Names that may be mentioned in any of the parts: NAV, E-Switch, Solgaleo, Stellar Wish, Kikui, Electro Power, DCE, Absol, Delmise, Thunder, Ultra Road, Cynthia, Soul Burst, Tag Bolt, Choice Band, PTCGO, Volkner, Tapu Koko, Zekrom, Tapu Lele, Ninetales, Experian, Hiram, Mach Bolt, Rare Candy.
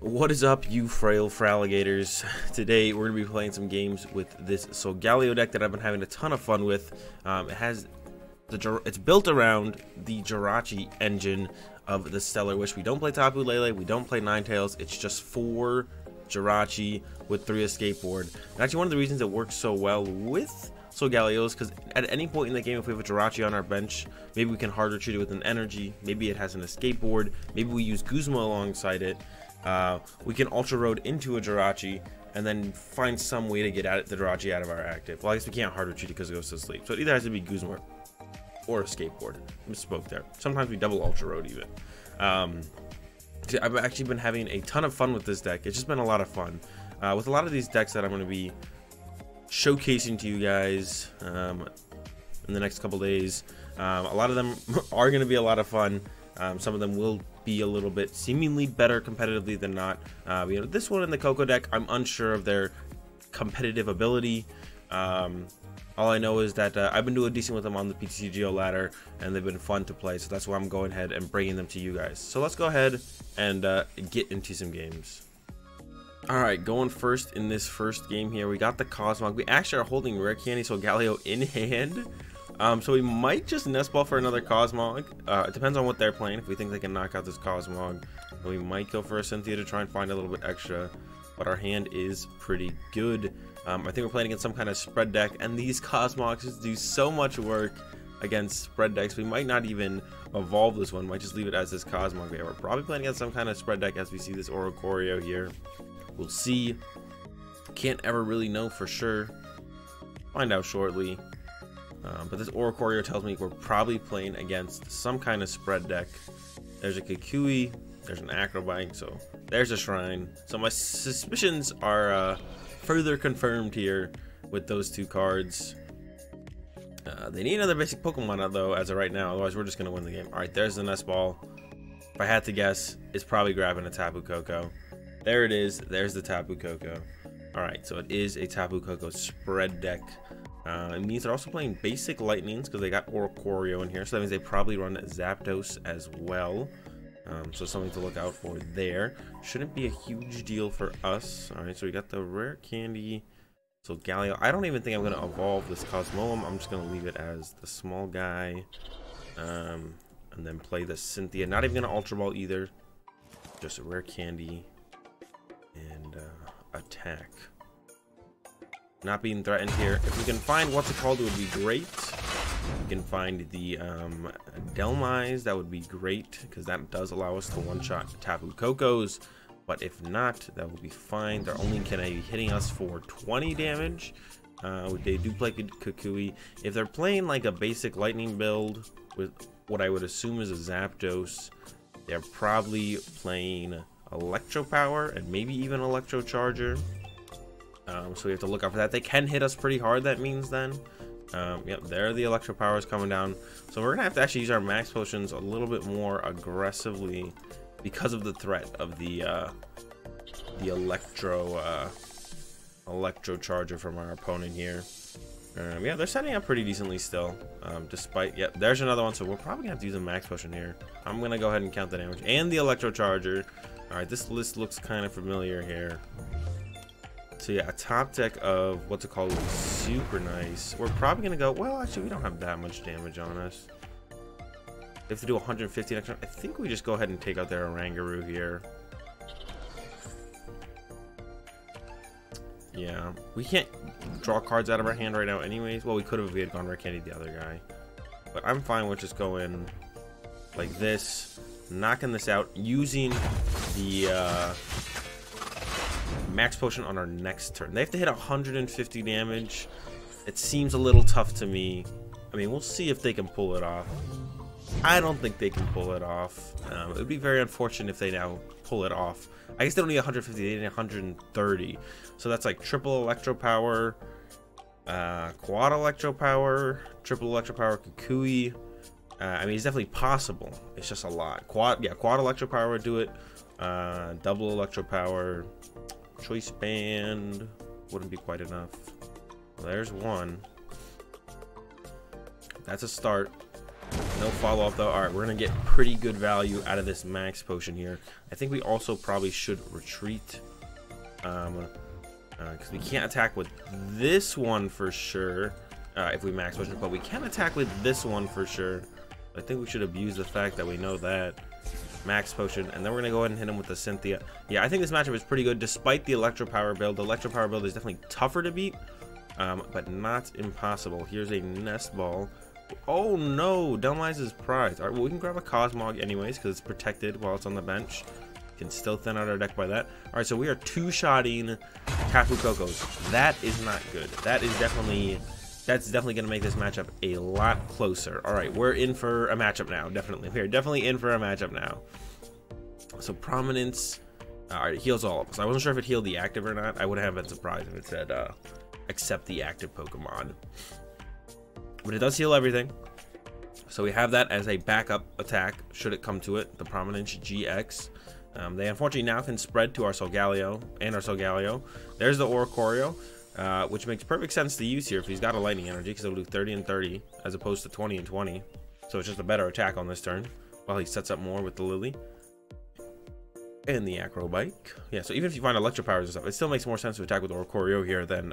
What is up, you frail fralligators? Today we're gonna be playing some games with this Solgaleo deck that I've been having a ton of fun with. It's built around the Jirachi engine of the Stellar Wish. We don't play Tapu Lele, we don't play Ninetales. It's just 4 Jirachi with 3 Escape Board. And actually, one of the reasons it works so well with Solgaleo is because at any point in the game, if we have a Jirachi on our bench, maybe we can hard retreat it with an energy. Maybe it has an Escape Board. Maybe we use Guzma alongside it. We can Ultra Road into a Jirachi and then find some way to get at it, the Jirachi out of our active. Well, I guess we can't hard retreat it because it goes to sleep. So it either has to be Guzma or a skateboard. Misspoke there. Sometimes we double Ultra Road even. I've actually been having a ton of fun with this deck. It's just been a lot of fun. With a lot of these decks that I'm going to be showcasing to you guys in the next couple days, a lot of them are going to be a lot of fun. Some of them will be a little bit seemingly better competitively than not. You know, this one in the Koko deck, I'm unsure of their competitive ability. All I know is that I've been doing decent with them on the PTCGO ladder, and they've been fun to play, so that's why I'm going ahead and bringing them to you guys. So let's go ahead and get into some games. Alright, going first in this first game here, we got the Cosmog. We actually are holding Rare Candy Solgaleo in hand. So we might just Nest Ball for another Cosmog. It depends on what they're playing. If we think they can knock out this Cosmog, we might go for a Cynthia to try and find a little bit extra. But our hand is pretty good. I think we're playing against some kind of spread deck, and these Cosmogs do so much work against spread decks. We might not even evolve this one. We might just leave it as this Cosmog. We're probably playing against some kind of spread deck as we see this Oricorio here. We'll see. Can't ever really know for sure. Find out shortly. But this Oricorio tells me we're probably playing against some kind of spread deck. There's a Kikui, there's an Acro Bike, so there's a Shrine. So my suspicions are further confirmed here with those two cards. They need another basic Pokemon out though as of right now, otherwise we're just going to win the game. Alright, there's the Nest Ball. If I had to guess, it's probably grabbing a Tapu Koko. There it is, there's the Tapu Koko. Alright, so it is a Tapu Koko spread deck. It means they're also playing basic Lightnings because they got Oricorio in here, so that means they probably run Zapdos as well. So something to look out for there. Shouldn't be a huge deal for us. Alright, so we got the Rare Candy Solgaleo. I don't even think I'm going to evolve this Cosmolum. I'm just going to leave it as the small guy. And then play the Cynthia. Not even going to Ultra Ball either. Just a Rare Candy. And attack. Not being threatened here. If we can find what's it called, it would be great. If we can find the Delmise, that would be great, because that does allow us to one-shot Tapu Kokos. But if not, that will be fine. They're only gonna be hitting us for 20 damage. They do play Kikui. If they're playing like a basic lightning build with what I would assume is a Zapdos, they're probably playing Electro Power and maybe even Electro Charger. So we have to look out for that. They can hit us pretty hard, that means then. Yep, there the Electro Power is coming down. So we're going to have to actually use our Max Potions a little bit more aggressively because of the threat of the Electro Charger from our opponent here. Yeah, they're setting up pretty decently still. Despite, yep, there's another one. So we're probably going to have to use a Max Potion here. I'm going to go ahead and count the damage. And the Electro Charger. Alright, this list looks kind of familiar here. So yeah, a top deck of what's it called would be super nice. We're probably gonna go, well actually we don't have that much damage on us. They have to do 150 next round. I think we just go ahead and take out their Oranguru here. Yeah, we can't draw cards out of our hand right now anyways. Well, we could have if we had gone Rare Candy the other guy. But I'm fine with just going like this, knocking this out, using the Max Potion on our next turn. They have to hit 150 damage. It seems a little tough to me. I mean, we'll see if they can pull it off. I don't think they can pull it off. It would be very unfortunate if they now pull it off. I guess they don't need 150, they need 130. So that's like triple Electro Power, quad Electro Power, triple Electro Power Kikui. I mean, it's definitely possible. It's just a lot. Quad Electro Power would do it. Double Electro Power. Choice Band wouldn't be quite enough. Well, there's one. That's a start. No follow up though. All right, we're gonna get pretty good value out of this Max Potion here. I think we also probably should retreat, because we can't attack with this one for sure, if we Max Potion, but we can attack with this one for sure. I think we should abuse the fact that we know that. Max Potion, and then we're gonna go ahead and hit him with the Cynthia. Yeah, I think this matchup is pretty good despite the Electro Power build. The Electro Power build is definitely tougher to beat, but not impossible. Here's a Nest Ball. Oh no, Delmise's prize. All right, well, we can grab a Cosmog anyways because it's protected while it's on the bench. We can still thin out our deck by that. All right, so we are two-shotting Tapu Kokos. That is not good. That is definitely, that's definitely going to make this matchup a lot closer. All right, we're in for a matchup now. Definitely, we are definitely in for a matchup now. So Prominence, all right, it heals all of us. I wasn't sure if it healed the active or not. I would have been surprised if it said accept the active Pokemon, but it does heal everything. So we have that as a backup attack should it come to it. The Prominence GX. They unfortunately now can spread to our Solgaleo and our Solgaleo. There's the Oricorio. Which makes perfect sense to use here if he's got a lightning energy, because it'll do 30 and 30 as opposed to 20 and 20. So it's just a better attack on this turn while he sets up more with the Lily and the Acro Bike. Yeah, so even if you find electro powers and stuff, it still makes more sense to attack with Oricorio here than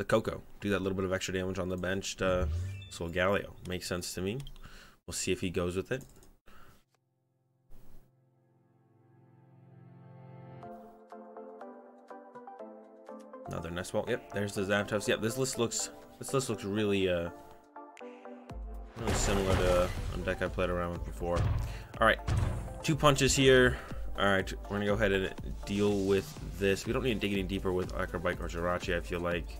the Coco. Do that little bit of extra damage on the bench to Solgaleo. Makes sense to me. We'll see if he goes with it. Another Nest Ball. Yep, there's the Zapdos. Yep, this list looks really really similar to a deck I played around with before. All right, two punches here. All right, we're gonna go ahead and deal with this. We don't need to dig any deeper with Acro Bike or Jirachi. I feel like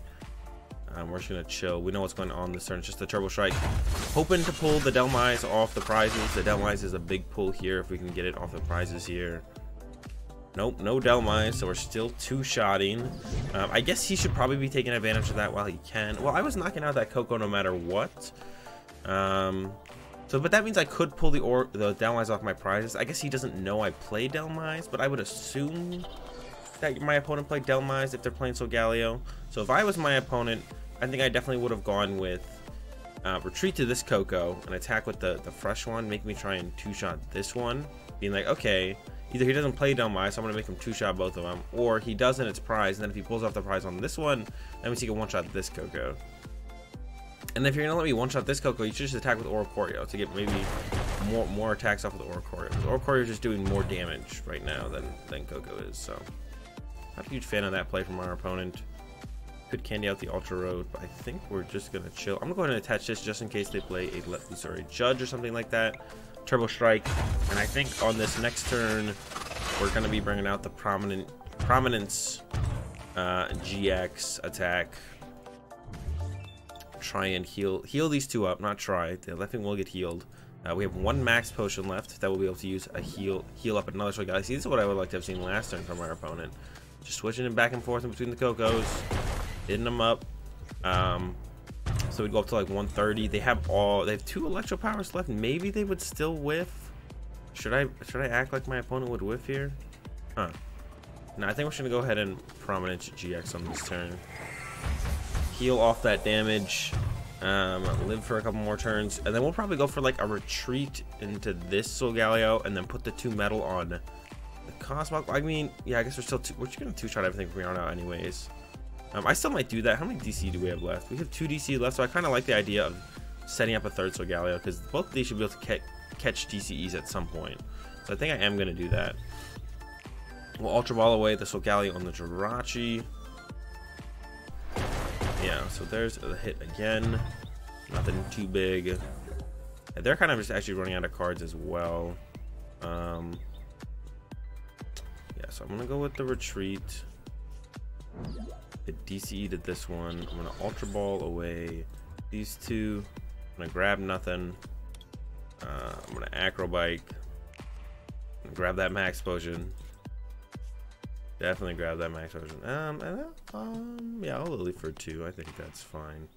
we're just gonna chill. We know what's going on this turn. It's just the Turbo Strike, hoping to pull the Delmise off the prizes. The Delmise is a big pull here if we can get it off the prizes here. Nope, no Delmise, so we're still two-shotting. I guess he should probably be taking advantage of that while he can. Well, I was knocking out that Coco no matter what. But that means I could pull the Delmise off my prizes. I guess he doesn't know I play Delmise, but I would assume that my opponent played Delmise if they're playing Solgaleo. So if I was my opponent, I think I definitely would have gone with retreat to this Coco and attack with the fresh one, make me try and two-shot this one, being like, okay, either he doesn't play Delmise, so I'm going to make him two-shot both of them, or he does and it's prize, and then if he pulls off the prize on this one, that means he can one-shot this Coco. And if you're going to let me one-shot this Coco, you should just attack with Oricorio to get maybe more attacks off of the Oricorio, because Oricorio is just doing more damage right now than Coco is, so. Not a huge fan of that play from our opponent. Could candy out the Ultra Road, but I think we're just going to chill. I'm going to go ahead and attach this just in case they play a Let Loose or a Judge or something like that. Turbo Strike, and I think on this next turn we're going to be bringing out the Prominence GX attack. Try and heal these two up. Not try, the left wing will get healed. We have one Max Potion left that will be able to use a heal up another. So guys, see, this is what I would like to have seen last turn from our opponent, just switching it back and forth in between the Cocos, hitting them up. So we'd go up to like 130. They have two electro powers left. Maybe they would still whiff. Should I act like my opponent would whiff here? Huh. No, I think we're gonna go ahead and Prominence GX on this turn. Heal off that damage. Live for a couple more turns, and then we'll probably go for like a retreat into this Solgaleo, and then put the two metal on the Cosmog. I mean, yeah, I guess we're just gonna two-shot everything from here on out, anyways. I still might do that. How many DC do we have left? We have two DC left, so I kind of like the idea of setting up a third Solgaleo, because both of these should be able to catch DCEs at some point. So I think I am going to do that. We'll Ultra Ball away the Solgaleo on the Jirachi. Yeah, so there's the hit again. Nothing too big. Yeah, they're kind of just actually running out of cards as well. Yeah, so I'm going to go with the retreat. DCE to this one. I'm gonna Ultra Ball away these two. I'm gonna grab nothing. I'm gonna Acro Bike. I'm gonna grab that Max Potion. Definitely grab that Max Potion. Yeah, I'll Lily for two. I think that's fine.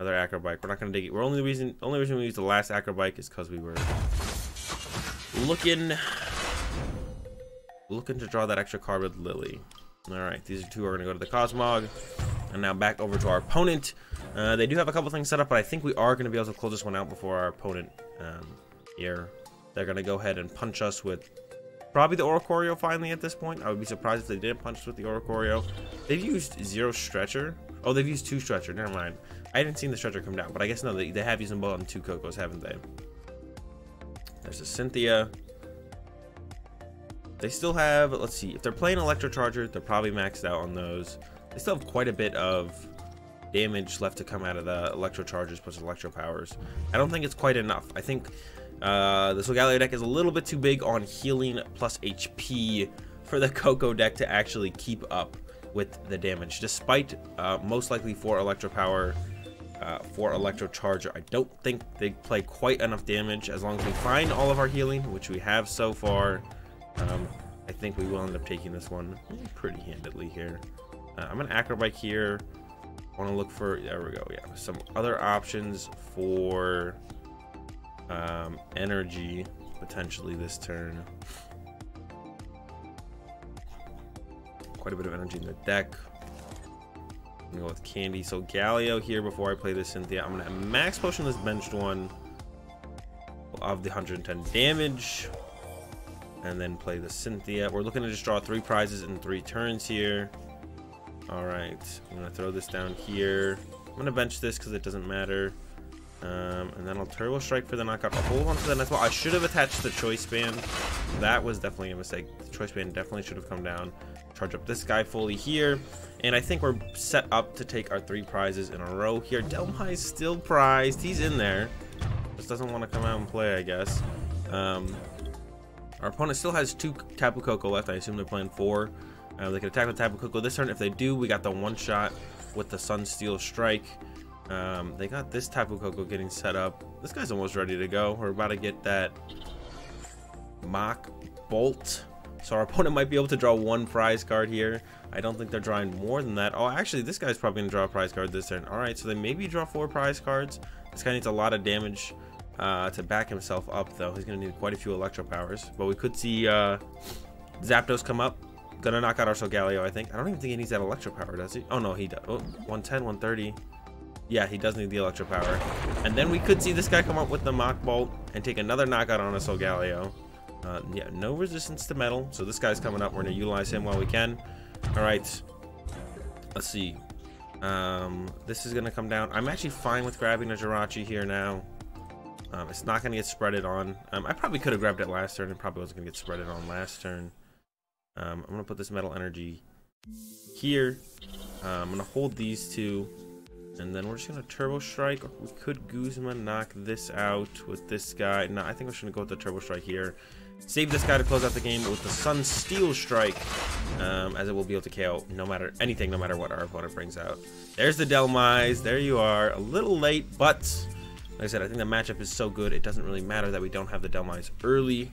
Another Acro Bike. We're not gonna dig it. We're only reason we used the last Acro Bike is because we were looking to draw that extra card with Lily. All right, these two are going to go to the Cosmog, and now back over to our opponent. They do have a couple things set up, but I think we are going to be able to close this one out before our opponent here. They're going to go ahead and punch us with probably the Oricorio finally at this point. I would be surprised if they didn't punch us with the Oricorio. They've used zero Stretcher. Oh, they've used two Stretcher. Never mind. I hadn't seen the Stretcher come down, but I guess no, they have used them both on two Kokos, haven't they? There's a Cynthia. They still have, let's see, if they're playing Electro Charger, they're probably maxed out on those. They still have quite a bit of damage left to come out of the Electro Chargers plus Electro Powers. I don't think it's quite enough. I think the Solgaleo deck is a little bit too big on healing plus HP for the Koko deck to actually keep up with the damage, despite most likely for Electro Power, for Electro Charger. I don't think they play quite enough damage. As long as we find all of our healing, which we have so far, I think we will end up taking this one pretty handedly here. I'm an Acro Bike here. I want to look for, there we go, yeah, some other options for energy potentially this turn. Quite a bit of energy in the deck. I'm gonna go with Candy. So Solgaleo here before I play this Cynthia. I'm gonna Max Potion this benched one of the 110 damage, and then play the Cynthia. We're looking to just draw 3 prizes in 3 turns here. All right, I'm gonna throw this down here. I'm gonna bench this because it doesn't matter, and then I'll Turbo Strike for the knockout. I'll hold on to the Nest Ball. I should have attached the Choice Band. That was definitely a mistake. The Choice Band definitely should have come down. Charge up this guy fully here, and I think we're set up to take our 3 prizes in a row here. Delmise still prized. He's in there, just doesn't want to come out and play, I guess. Our opponent still has 2 Tapu Koko left. I assume they're playing 4. They can attack with Tapu Koko this turn. If they do, we got the one shot with the Sunsteel Strike. They got this Tapu Koko getting set up. This guy's almost ready to go. We're about to get that Mach Bolt. So our opponent might be able to draw 1 prize card here. I don't think they're drawing more than that. Oh, actually, this guy's probably going to draw a prize card this turn. All right, so they maybe draw 4 prize cards. This guy needs a lot of damage to back himself up, though. He's going to need quite a few Electro Powers. But we could see Zapdos come up. Gonna knock out our Solgaleo, I think. I don't even think he needs that Electro Power, does he? Oh, no, he does. Oh, 110, 130. Yeah, he does need the Electro Power. And then we could see this guy come up with the Mach Bolt and take another knockout on a Solgaleo. Yeah, no resistance to metal, so this guy's coming up. We're gonna utilize him while we can. All right, let's see. This is gonna come down. I'm actually fine with grabbing a Jirachi here now. It's not gonna get spreaded on. I probably could have grabbed it last turn. It probably wasn't gonna get spreaded on last turn. I'm gonna put this metal energy here. I'm gonna hold these 2, and then we're just gonna Turbo Strike. We could Guzma knock this out with this guy. No, I think we're just gonna go with the Turbo Strike here. Save this guy to close out the game with the Sunsteel Strike, as it will be able to KO no matter anything, no matter what our opponent brings out. There's the Delmise. There you are. A little late, but like I said, I think the matchup is so good, it doesn't really matter that we don't have the Delmise early.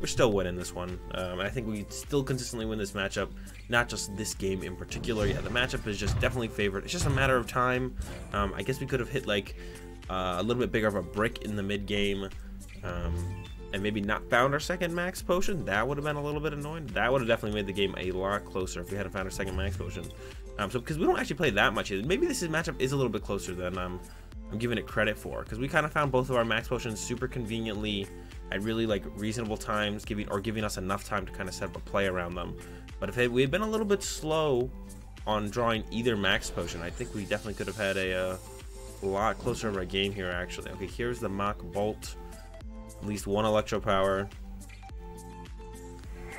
We're still winning this one, and I think we still consistently win this matchup, not just this game in particular. Yeah, the matchup is just definitely favored. It's just a matter of time. I guess we could have hit like a little bit bigger of a brick in the mid game, and maybe not found our second Max Potion. That would have been a little bit annoying. That would have definitely made the game a lot closer if we hadn't found our second Max Potion. So because we don't actually play that much either. Maybe this matchup is a little bit closer than I'm giving it credit for, because we kind of found both of our Max Potions super conveniently at really like reasonable times, giving us enough time to kind of set up a play around them. But if we had been a little bit slow on drawing either Max Potion, I think we definitely could have had a lot closer of a game here, actually. Okay, here's the Mach Bolt. At least 1 Electro Power.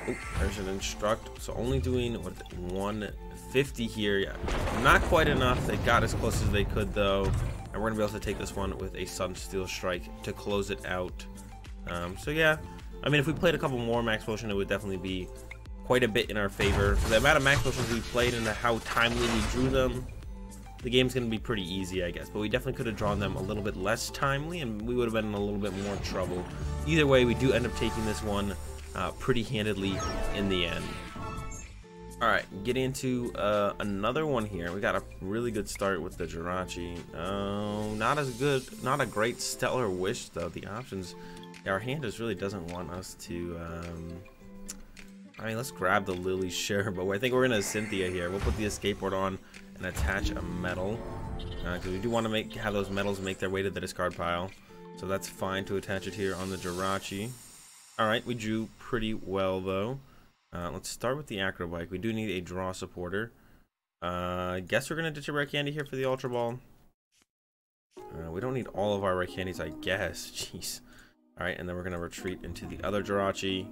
Oop, there's an Instruct. So only doing what, 150 here. Yeah, not quite enough. They got as close as they could, though. And we're going to be able to take this one with a Sunsteel Strike to close it out. So yeah, I mean, if we played a couple more Max Potion, it would definitely be quite a bit in our favor. For the amount of Max Potions we played and how timely we drew them, the game's going to be pretty easy, I guess. But we definitely could have drawn them a little bit less timely, and we would have been in a little bit more trouble. Either way, we do end up taking this one pretty handedly in the end. All right, get into another one here. We got a really good start with the Jirachi. Not as good, not a great Stellar Wish, though. The options... our hand just really doesn't want us to, I mean, let's grab the Lily, sure, but I think we're going to Cynthia here. We'll put the Escape Board on and attach a metal. because we do want to make have those metals make their way to the discard pile. So that's fine to attach it here on the Jirachi. Alright, we drew pretty well though. Let's start with the Acro Bike. We do need a draw supporter. I guess we're going to ditch a Rare Candy here for the Ultra Ball. We don't need all of our Rare Candies, I guess. Jeez. Alright, and then we're going to retreat into the other Jirachi.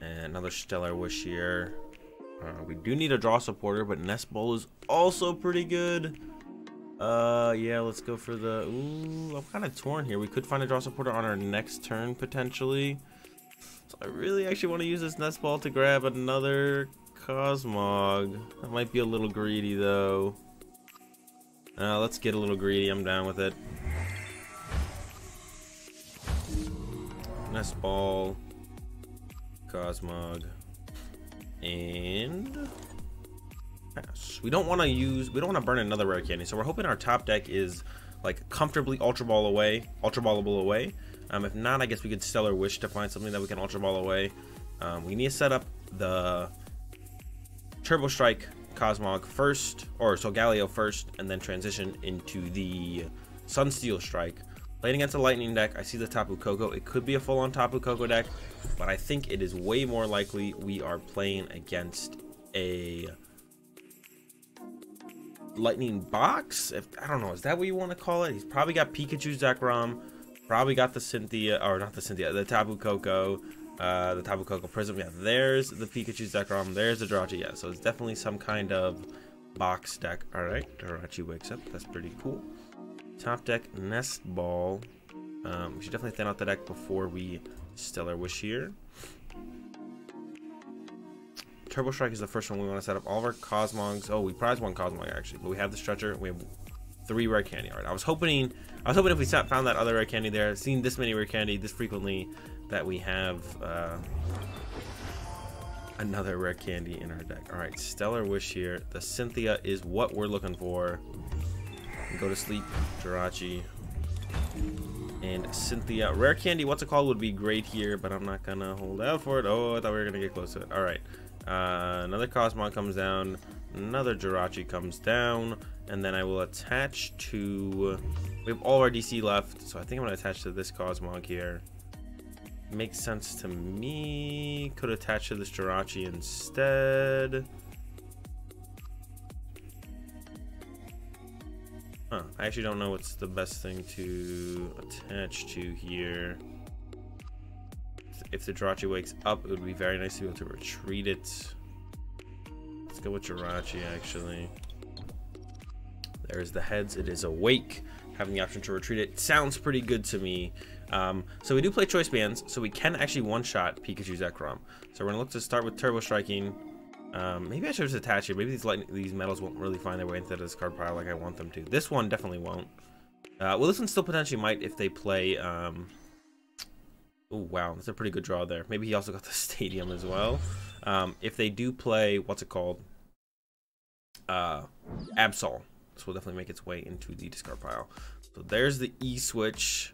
And another Stellar Wish here. We do need a draw supporter, but Nest Ball is also pretty good. Yeah, let's go for the... Ooh, I'm kind of torn here. We could find a draw supporter on our next turn, potentially. So I really actually want to use this Nest Ball to grab another Cosmog. That might be a little greedy, though. Let's get a little greedy. I'm down with it. Nest Ball. Cosmog. And... pass. We don't want to use, we don't want to burn another Rare Candy, so we're hoping our top deck is like comfortably Ultra Ball away, Ultra Ballable away. If not, I guess we could Stellar Wish to find something that we can Ultra Ball away. We need to set up the Turbo Strike Cosmog first, or Solgaleo first, and then transition into the Sunsteel Strike. Playing against a Lightning deck, I see the Tapu Koko. It could be a full-on Tapu Koko deck, but I think it is way more likely we are playing against a Lightning box. If I don't know, is that what you want to call it? He's probably got Pikachu, Zekrom, probably got the Cynthia, or not the Cynthia, the Tapu Koko, the Tapu Koko Prism. Yeah, there's the Pikachu, Zekrom, there's the Jirachi. Yeah, so it's definitely some kind of box deck. All right, Jirachi wakes up. That's pretty cool. Top deck Nest Ball. We should definitely thin out the deck before we Stellar Wish here. Turbo Strike is the first one we want to set up. All of our Cosmogs. Oh, we prized one Cosmog actually, but we have the Stretcher. We have 3 Rare Candy. All right, I was hoping if we found that other Rare Candy there, seen this many Rare Candy this frequently, that we have another Rare Candy in our deck. All right, Stellar Wish here. The Cynthia is what we're looking for. Go to sleep, Jirachi, and Cynthia. Rare Candy, what's it called, would be great here, but I'm not gonna hold out for it. Oh, I thought we were gonna get close to it. All right. Another Cosmog comes down, another Jirachi comes down, and then I will attach to... we have all of our DC left, so I think I'm going to attach to this Cosmog here. Makes sense to me. Could attach to this Jirachi instead. Huh, I actually don't know what's the best thing to attach to here. If the Jirachi wakes up, it would be very nice to be able to retreat it. Let's go with Jirachi, actually. There's the heads. It is awake. Having the option to retreat it sounds pretty good to me. So we do play Choice Bands, so we can actually one-shot Pikachu Zekrom. So we're going to look to start with Turbo Striking. Maybe I should just attach it. Maybe these metals won't really find their way into this card pile like I want them to. This one definitely won't. Well, this one still potentially might if they play... oh wow, that's a pretty good draw there. Maybe he also got the stadium as well. If they do play, what's it called? Absol. This will definitely make its way into the discard pile. So there's the E-Switch.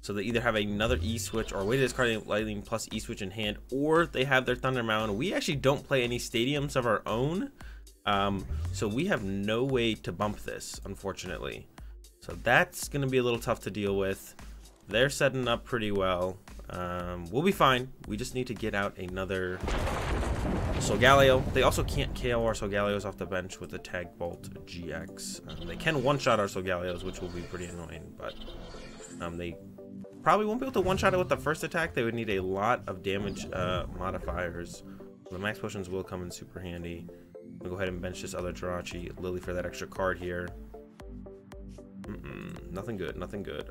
So they either have another E-Switch or way to discard Lightning plus E-Switch in hand, or they have their Thunder Mound. We actually don't play any stadiums of our own. So we have no way to bump this, unfortunately. So that's going to be a little tough to deal with. They're setting up pretty well. We'll be fine. We just need to get out another Solgaleo. They also can't KO our Solgaleos off the bench with the Tag Bolt GX. They can one-shot our Solgaleos, which will be pretty annoying, but they probably won't be able to one-shot it with the first attack. They would need a lot of damage modifiers. The Max Potions will come in super handy. We'll go ahead and bench this other Jirachi. Lily for that extra card here. Nothing good, nothing good.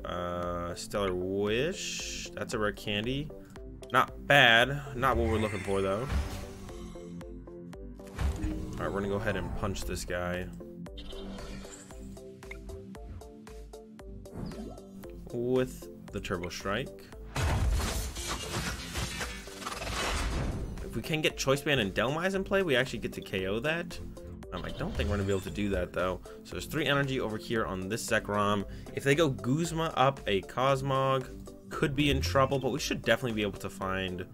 Stellar Wish. That's a Rare Candy. Not bad. Not what we're looking for, though. All right, we're going to go ahead and punch this guy. With the Turbo Strike. If we can get Choice Band and Delmise in play, we actually get to KO that. I don't think we're going to be able to do that, though. So there's 3 energy over here on this Zekrom. If they go Guzma up a Cosmog, could be in trouble, but we should definitely be able to find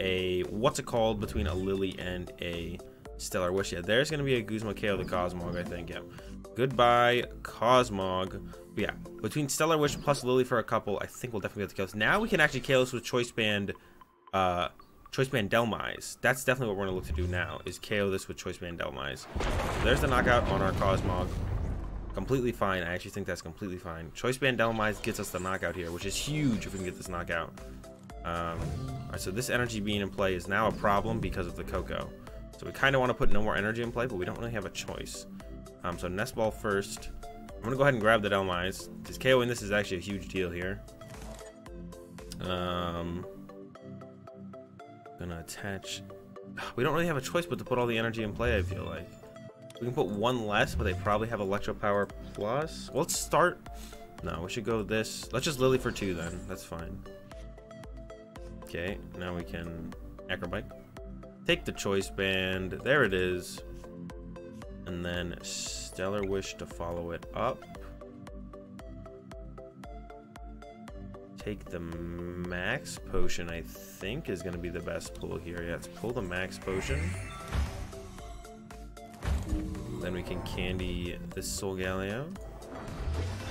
a, what's it called, between a Lily and a Stellar Wish. Yeah, there's going to be a Guzma KO to Cosmog, I think. Yeah. Goodbye, Cosmog. But yeah, between Stellar Wish plus Lily for a couple, I think we'll definitely get to KO this. Now we can actually KO this with Choice Band Delmise. That's definitely what we're going to look to do now, is KO this with Choice Band Delmise. So there's the knockout on our Cosmog. Completely fine. I actually think that's completely fine. Choice Band Delmise gets us the knockout here, which is huge if we can get this knockout. All right, so this energy being in play is now a problem because of the Coco. So we kind of want to put no more energy in play, but we don't really have a choice. So Nest Ball first. I'm going to go ahead and grab the Delmise. Because KOing this is actually a huge deal here. Going to attach. We don't really have a choice but to put all the energy in play, I feel like. We can put one less, but they probably have Electro Power plus. Well, let's start. No, we should go this. Let's just Lily for 2 then. That's fine. Okay, now we can Acro Bike. Take the Choice Band. There it is. And then Stellar Wish to follow it up. Take the Max Potion, I think, is going to be the best pull here. Yeah, let's pull the Max Potion. Then we can candy this Solgaleo.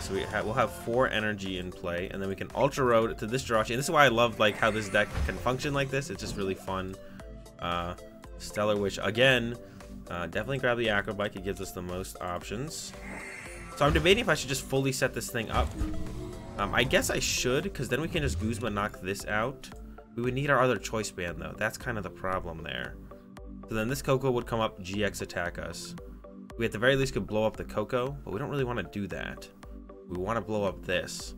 So we'll have 4 energy in play, and then we can Ultra Road to this Jirachi. And this is why I love like how this deck can function like this. It's just really fun. Stellar Wish again. Definitely grab the Acro Bike. It gives us the most options. So I'm debating if I should just fully set this thing up. I guess I should, because then we can just Guzma knock this out. We would need our other Choice Band though. That's kind of the problem there. So then this Coco would come up, GX attack us. We at the very least could blow up the Coco, but we don't really want to do that. We want to blow up this.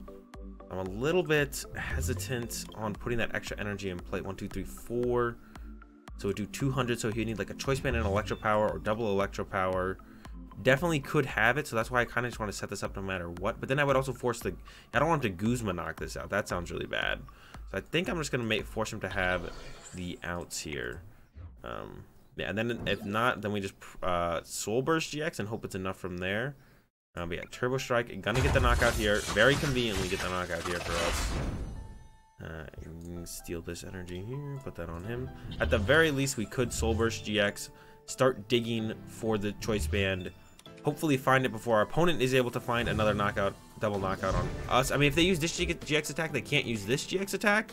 I'm a little bit hesitant on putting that extra energy in plate. 1, 2, 3, 4. So we do 200. So if you need like a Choice Band and Electro Power or double Electro Power, definitely could have it. So that's why I kind of just want to set this up no matter what. But then I would also force the. I don't want him to Guzma knock this out. That sounds really bad. So I think I'm just gonna force him to have the outs here. Yeah, and then if not, then we just Soul Burst GX and hope it's enough from there. But yeah, Turbo Strike, gonna get the knockout here. Very conveniently get the knockout here for us. Steal this energy here, put that on him. At the very least, we could Soul Burst GX, start digging for the Choice Band. Hopefully find it before our opponent is able to find another knockout, double knockout on us. I mean, if they use this GX attack, they can't use this GX attack.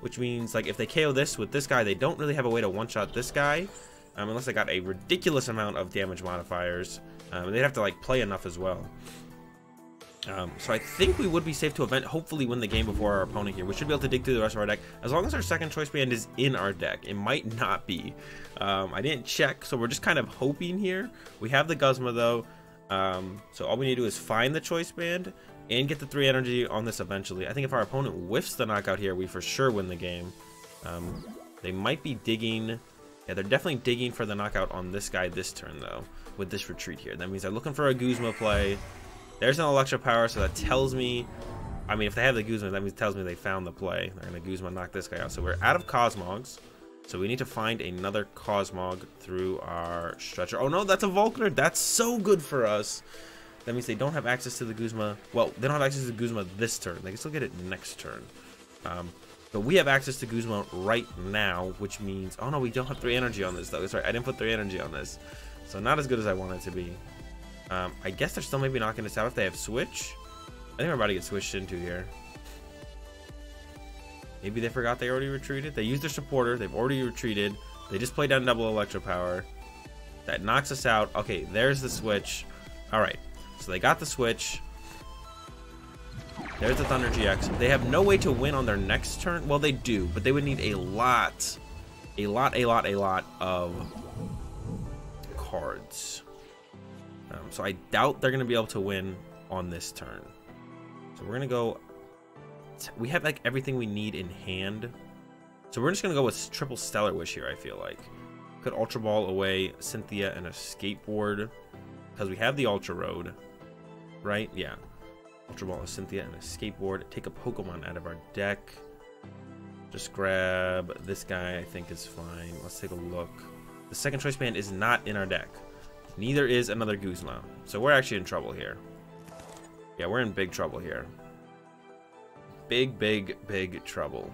Which means like if they KO this with this guy, they don't really have a way to one-shot this guy, unless they got a ridiculous amount of damage modifiers. They'd have to like play enough as well. So I think we would be safe to event, hopefully win the game before our opponent here. We should be able to dig through the rest of our deck as long as our second Choice Band is in our deck. It might not be. I didn't check, so we're just kind of hoping here. We have the Guzma though, so all we need to do is find the Choice Band and get the 3 energy on this eventually. I think if our opponent whiffs the knockout here, we for sure win the game. They might be digging. Yeah, they're definitely digging for the knockout on this guy this turn, though, with this retreat here. That means they're looking for a Guzma play. There's an Electro Power, so that tells me... I mean, if they have the Guzma, that means it tells me they found the play. They're going to Guzma knock this guy out. So we're out of Cosmogs. So we need to find another Cosmog through our Stretcher. Oh, no, that's a Volkner. That's so good for us. That means they don't have access to the Guzma. Well, they don't have access to Guzma this turn. They can still get it next turn. But we have access to Guzma right now, which means... Oh, no, we don't have 3 energy on this, though. That's right. I didn't put 3 energy on this. So not as good as I want it to be. I guess they're still maybe knocking us out if they have Switch. I think we're about to get switched into here. Maybe they forgot they already retreated. They used their supporter. They've already retreated. They just played down double Electro Power. That knocks us out. Okay, there's the Switch. All right. So they got the Switch. There's the Thunder GX. They have no way to win on their next turn. Well, they do, but they would need a lot of cards. So I doubt they're going to be able to win on this turn. So we're going to go... We have like everything we need in hand. So we're just going to go with triple Stellar Wish here, I feel like. Could Ultra Ball away Cynthia and Escape Board. Because we have the Ultra Road, right? Yeah. Ultra Ball, Cynthia, and a Skateboard. Take a Pokemon out of our deck. Just grab this guy, I think is fine. Let's take a look. The second Choice Band is not in our deck. Neither is another Guzma. So we're actually in trouble here. Yeah, we're in big trouble here. Big trouble.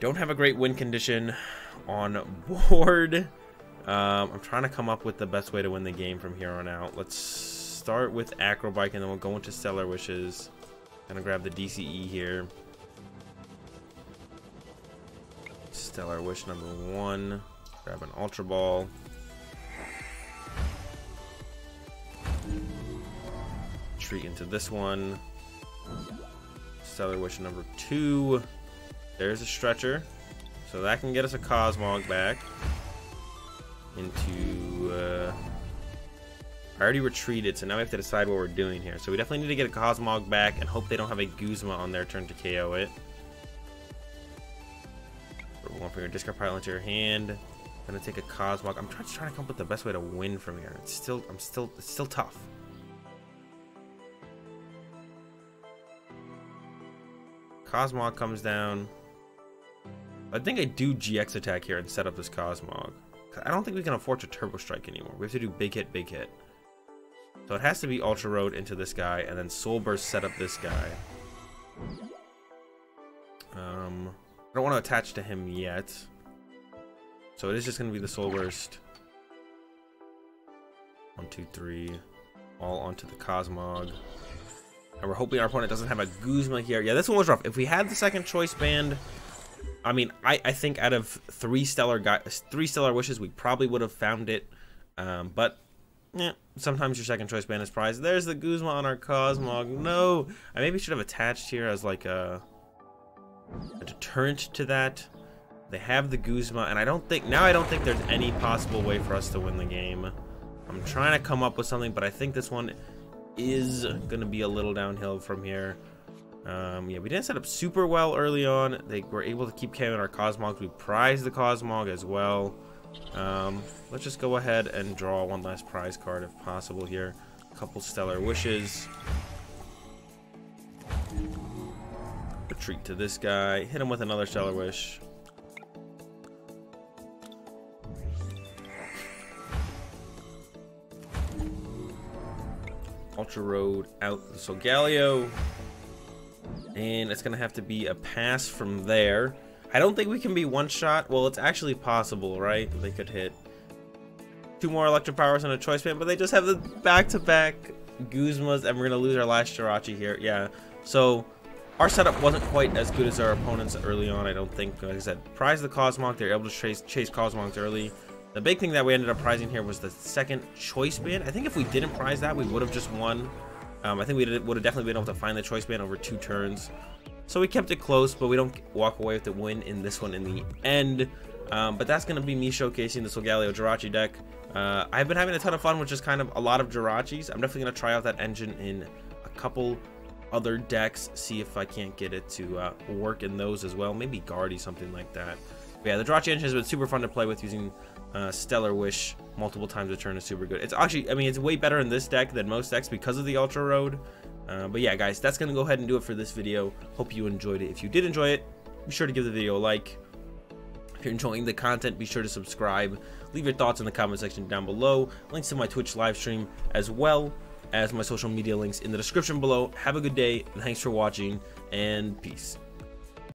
Don't have a great win condition. on board. I'm trying to come up with the best way to win the game from here on out. Let's start with Acro Bike, and then we'll go into Stellar Wishes. Gonna grab the DCE here. Stellar Wish number one. Grab an Ultra Ball. Retreat into this one. Stellar Wish number two. There's a Stretcher. So that can get us a Cosmog back. Into... I already retreated, so now we have to decide what we're doing here. So we definitely need to get a Cosmog back and hope they don't have a Guzma on their turn to KO it. One for your discard pile into your hand. I'm gonna take a Cosmog. I'm trying to come up with the best way to win from here. It's still, it's still tough. Cosmog comes down. I think I do GX attack here and set up this Cosmog. I don't think we can afford to Turbo Strike anymore. We have to do big hit, big hit. So it has to be Ultra Road into this guy, and then Soul Burst set up this guy. I don't want to attach to him yet. So it is just going to be the Soul Burst. 1, 2, 3. All onto the Cosmog. And we're hoping our opponent doesn't have a Guzma here. Yeah, this one was rough. If we had the second Choice Band... I mean, I think out of three stellar wishes, we probably would have found it. But yeah, sometimes your second choice band is prized. There's the Guzma on our Cosmog. No, I maybe should have attached here as like a deterrent to that. They have the Guzma, and I don't think now there's any possible way for us to win the game. I'm trying to come up with something, but I think this one is gonna be a little downhill from here. Yeah, we didn't set up super well early on. They were able to keep carrying our Cosmogs. We prized the Cosmog as well. Let's just go ahead and draw one last prize card if possible here. A couple Stellar Wishes. Retreat to this guy. Hit him with another Stellar Wish. Ultra Road out the Solgaleo. And it's gonna have to be a pass from there. I don't think we can be one shot. Well, it's actually possible, right? They could hit two more Electro Powers on a Choice Band, but they just have the back-to-back Guzmas, and we're gonna lose our last Jirachi here. Yeah, so our setup wasn't quite as good as our opponents early on, I don't think. Like I said, prize the Cosmog. They were able to chase Cosmogs early. The big thing that we ended up prizing here was the second Choice Band. I think if we didn't prize that, we would have just won. I think we would have definitely been able to find the Choice Band over 2 turns. So we kept it close, but we don't walk away with the win in this one in the end. But that's going to be me showcasing the Solgaleo Jirachi deck. I've been having a ton of fun with just kind of a lot of Jirachis. I'm definitely going to try out that engine in a couple other decks, see if I can't get it to work in those as well. Maybe Guardy, something like that. But yeah, the Jirachi engine has been super fun to play with using... Stellar Wish multiple times a turn is super good. It's actually, I mean, it's way better in this deck than most decks because of the Ultra Road. But yeah, guys, that's going to go ahead and do it for this video. Hope you enjoyed it. If you did enjoy it, be sure to give the video a like. If you're enjoying the content, be sure to subscribe. Leave your thoughts in the comment section down below. Links to my Twitch live stream as well as my social media links in the description below. Have a good day, and thanks for watching, and peace.